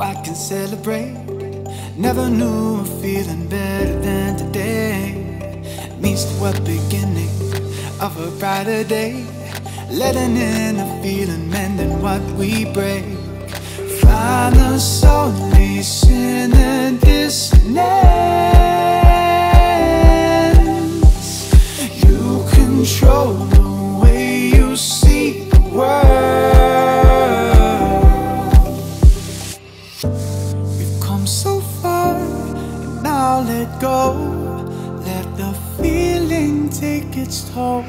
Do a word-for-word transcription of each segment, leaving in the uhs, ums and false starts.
I can celebrate. Never knew a feeling better than today. Means to a beginning of a brighter day. Letting in a feeling, mending what we break. Find us only sin and dissonance. You control the way you see the world. We've come so far, and now let go. Let the feeling take its toll.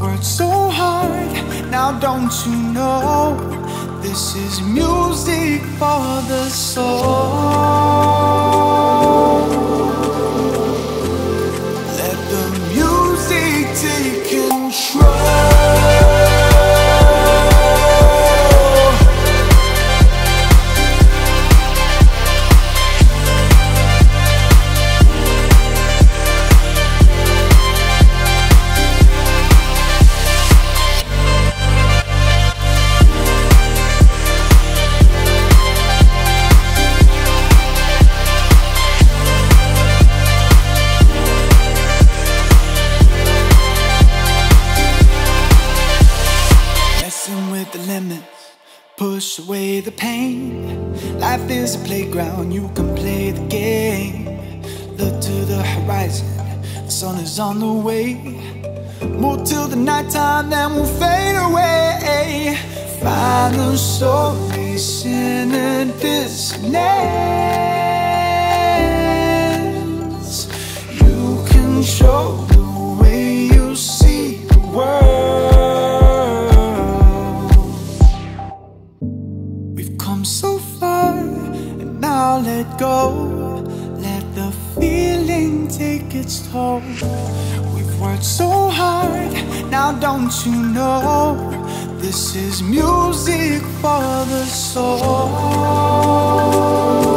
Worked so hard, now don't you know? This is music for the soul. Let the music take push away the pain. Life is a playground, you can play the game. Look to the horizon, the sun is on the way. Move till the nighttime, then we'll fade away. Find the soul, sin and dissonance. You control the way you see the world. So far, and now let go. Let the feeling take its toll. We've worked so hard, now don't you know? This is music for the soul.